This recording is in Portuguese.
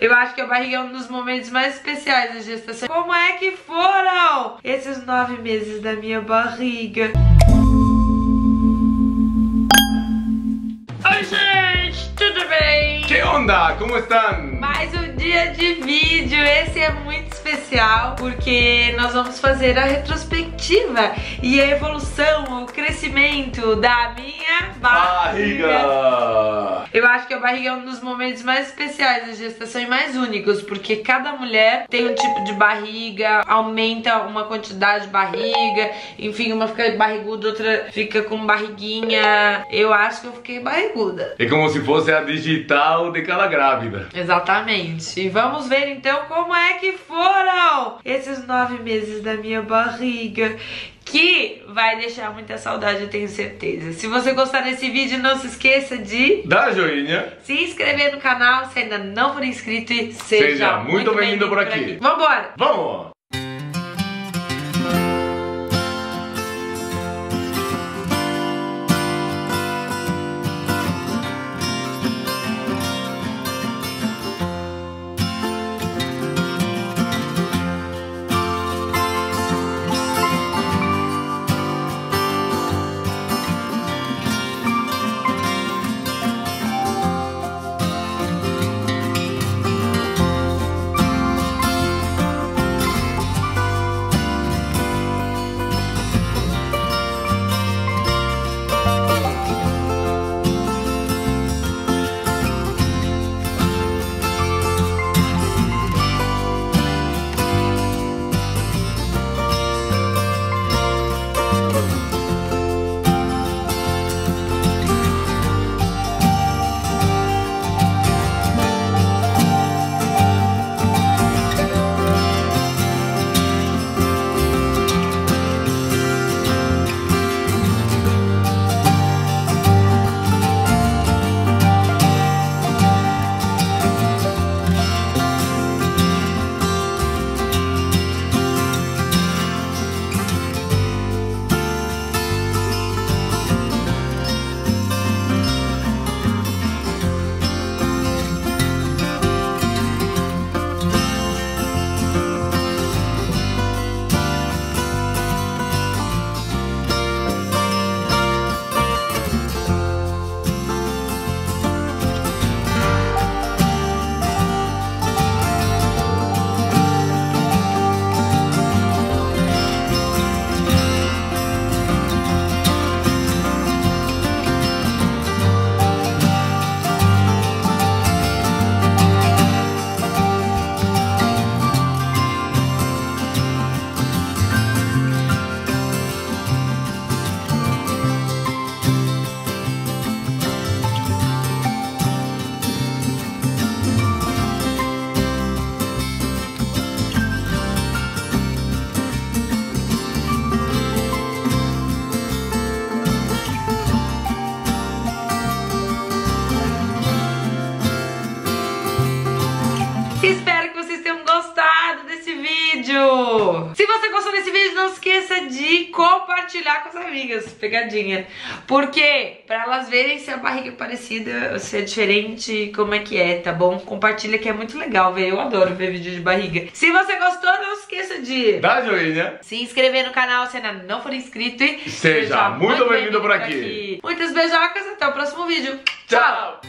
Eu acho que a barriga é um dos momentos mais especiais da gestação. Como é que foram esses 9 meses da minha barriga? Oi, gente! Tudo bem? Que onda? Como estão? Mais um dia de vídeo. Esse é muito especial porque nós vamos fazer a retrospectiva e a evolução, o crescimento da minha barriga. Eu acho que a barriga é um dos momentos mais especiais da gestação e mais únicos, porque cada mulher tem um tipo de barriga, aumenta uma quantidade de barriga, enfim, uma fica barriguda, outra fica com barriguinha. Eu acho que eu fiquei barriguda. É como se fosse a digital de cada grávida. Exatamente. E vamos ver então como é que foram esses 9 meses da minha barriga, que vai deixar muita saudade, eu tenho certeza. Se você gostar desse vídeo, não se esqueça de dar joinha, se inscrever no canal se ainda não for inscrito e seja muito bem-vindo por aqui. Vambora! Vamos! Compartilhar com as amigas, pegadinha, porque pra elas verem se a barriga é parecida, se é diferente, como é que é, tá bom? Compartilha que é muito legal ver, eu adoro ver vídeo de barriga. Se você gostou, não esqueça de dar joinha, se inscrever no canal se ainda não for inscrito e seja muito bem-vindo por aqui. Muitas beijocas, até o próximo vídeo. Tchau!